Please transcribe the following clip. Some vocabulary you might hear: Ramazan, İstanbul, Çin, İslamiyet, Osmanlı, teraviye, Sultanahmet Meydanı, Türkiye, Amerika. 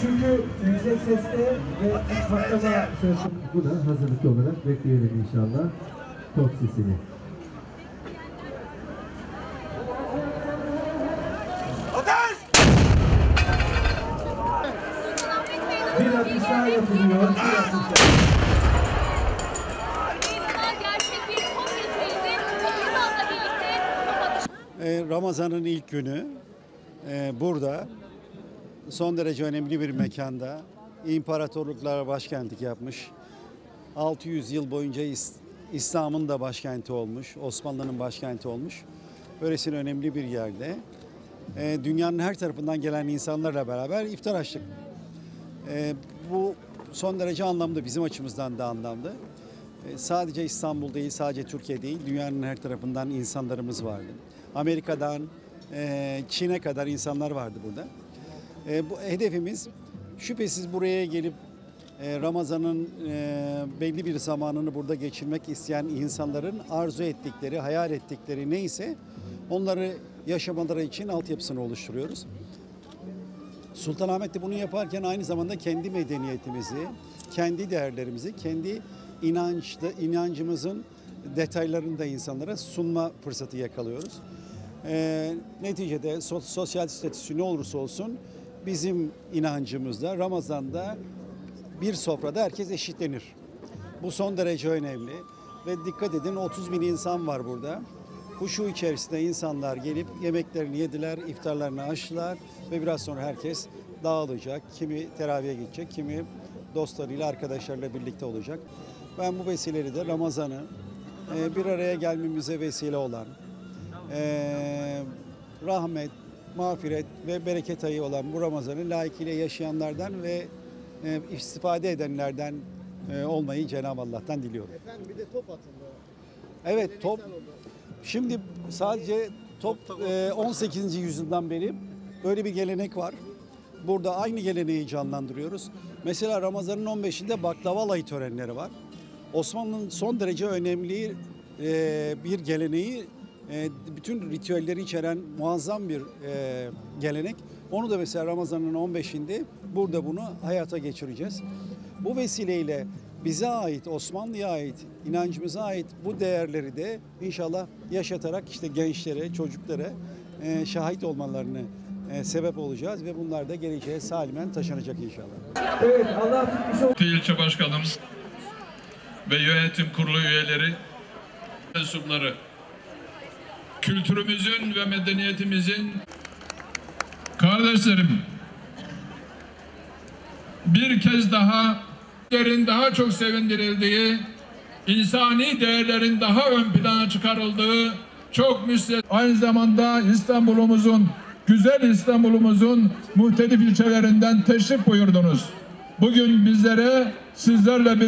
Çünkü yüksek sesle ve patlamaya çalışıyor. Bu da hazırlıklı olarak bekleyelim inşallah top sesini. Bir atışlar yapılıyor. Ramazan'ın ilk günü burada son derece önemli bir mekanda imparatorluklara başkentlik yapmış. 600 yıl boyunca İslam'ın da başkenti olmuş, Osmanlı'nın başkenti olmuş. Böylesine önemli bir yerde dünyanın her tarafından gelen insanlarla beraber iftar açtık. Bu son derece anlamlı, bizim açımızdan da anlamlı. Sadece İstanbul değil, sadece Türkiye değil, dünyanın her tarafından insanlarımız vardı. Amerika'dan Çin'e kadar insanlar vardı burada. Bu hedefimiz şüphesiz buraya gelip Ramazan'ın belli bir zamanını burada geçirmek isteyen insanların arzu ettikleri, hayal ettikleri neyse onları yaşamaları için altyapısını oluşturuyoruz. Sultanahmet'te bunu yaparken aynı zamanda kendi medeniyetimizi, kendi değerlerimizi, kendi inancımızın detaylarını da insanlara sunma fırsatı yakalıyoruz. Neticede sosyal statüsü ne olursa olsun bizim inancımızda Ramazan'da bir sofrada herkes eşitlenir. Bu son derece önemli ve dikkat edin 30.000 insan var burada. Huşu içerisinde insanlar gelip yemeklerini yediler, iftarlarını açtılar ve biraz sonra herkes dağılacak. Kimi teraviye gidecek, kimi dostlarıyla, arkadaşlarıyla birlikte olacak. Ben bu vesileyle de Ramazan'ı bir araya gelmemize vesile olan, rahmet, mağfiret ve bereket ayı olan bu Ramazan'ı layıkıyla yaşayanlardan ve istifade edenlerden olmayı Cenab-ı Allah'tan diliyorum. Efendim bir de top atıldı. Evet, top. Şimdi sadece top 18. yüzyıldan beri böyle bir gelenek var. Burada aynı geleneği canlandırıyoruz. Mesela Ramazan'ın 15'inde baklava alayı törenleri var. Osmanlı'nın son derece önemli bir geleneği, bütün ritüelleri içeren muazzam bir gelenek. Onu da mesela Ramazan'ın 15'inde burada bunu hayata geçireceğiz. Bu vesileyle bize ait, Osmanlı'ya ait, inancımıza ait bu değerleri de inşallah yaşatarak işte gençlere, çocuklara şahit olmalarını sebep olacağız ve bunlar da geleceğe salimen taşınacak inşallah. Evet, Allah İlçe Başkanımız ve yönetim kurulu üyeleri, mensupları, kültürümüzün ve medeniyetimizin kardeşlerim bir kez daha değerlerin daha çok sevindirildiği, insani değerlerin daha ön plana çıkarıldığı çok müsait. Aynı zamanda İstanbul'umuzun, güzel İstanbul'umuzun muhtelif ilçelerinden teşrif buyurdunuz. Bugün bizlere sizlerle bir